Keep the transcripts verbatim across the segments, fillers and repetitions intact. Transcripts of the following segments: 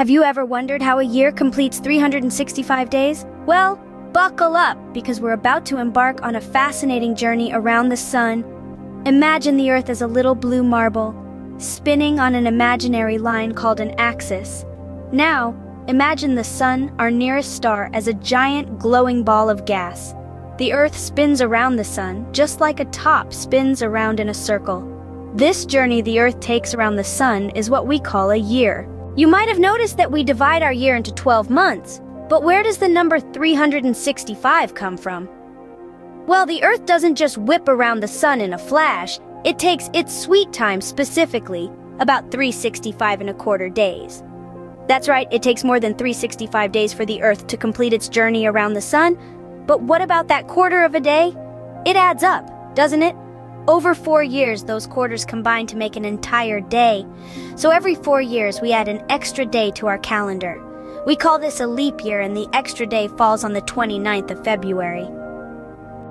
Have you ever wondered how a year completes three hundred sixty-five days? Well, buckle up, because we're about to embark on a fascinating journey around the sun. Imagine the Earth as a little blue marble, spinning on an imaginary line called an axis. Now, imagine the sun, our nearest star, as a giant glowing ball of gas. The Earth spins around the sun, just like a top spins around in a circle. This journey the Earth takes around the sun is what we call a year. You might have noticed that we divide our year into twelve months, but where does the number three hundred sixty-five come from? Well, the Earth doesn't just whip around the sun in a flash, it takes its sweet time, specifically about three hundred sixty-five and a quarter days. That's right, it takes more than three hundred sixty-five days for the Earth to complete its journey around the sun, but what about that quarter of a day? It adds up, doesn't it? Over four years, those quarters combine to make an entire day. So every four years, we add an extra day to our calendar. We call this a leap year, and the extra day falls on the twenty-ninth of February.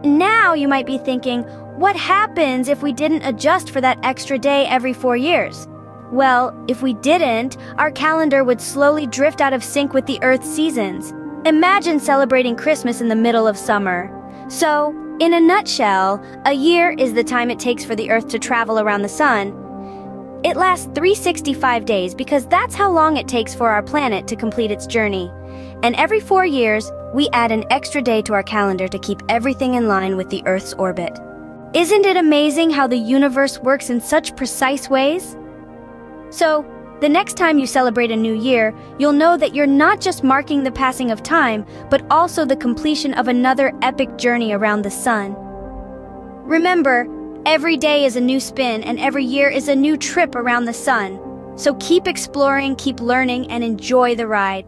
Now you might be thinking, what happens if we didn't adjust for that extra day every four years? Well, if we didn't, our calendar would slowly drift out of sync with the Earth's seasons. Imagine celebrating Christmas in the middle of summer. So, in a nutshell, a year is the time it takes for the Earth to travel around the sun. It lasts three hundred sixty-five days because that's how long it takes for our planet to complete its journey. And every four years, we add an extra day to our calendar to keep everything in line with the Earth's orbit. Isn't it amazing how the universe works in such precise ways? So, the next time you celebrate a new year, you'll know that you're not just marking the passing of time, but also the completion of another epic journey around the sun. Remember, every day is a new spin, and every year is a new trip around the sun. So keep exploring, keep learning, and enjoy the ride.